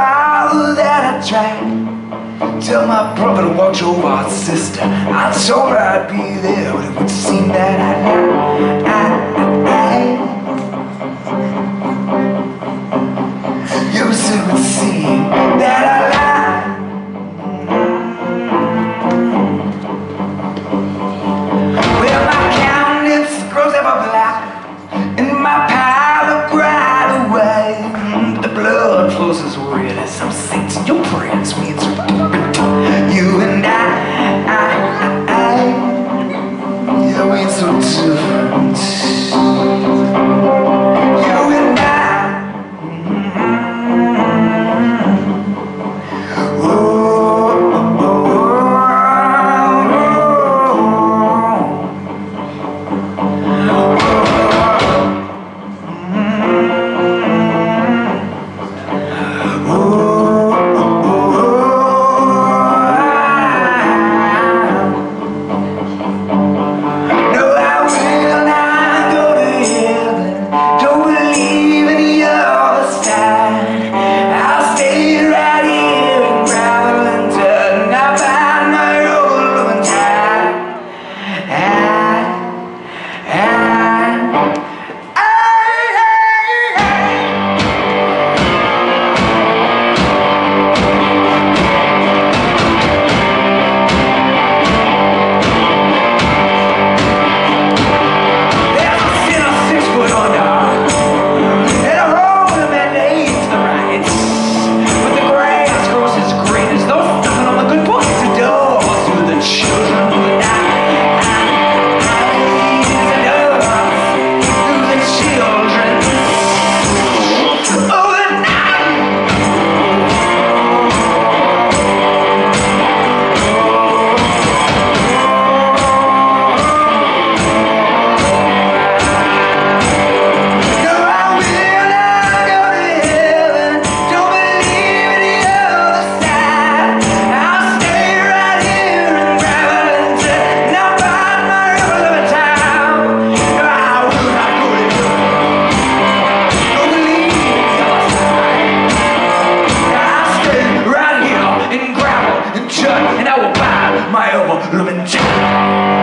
vow that I tried. Tell my brother to watch over our sister. I told her I'd be there, but it would seem that I you soon would seem that I lied. Well, my countenance grows ever black, and my pile of pride away. The blood flows as red as some saints in your prayers. We had survived. You and I yeah, we ain't so different. And I will buy my own lumen.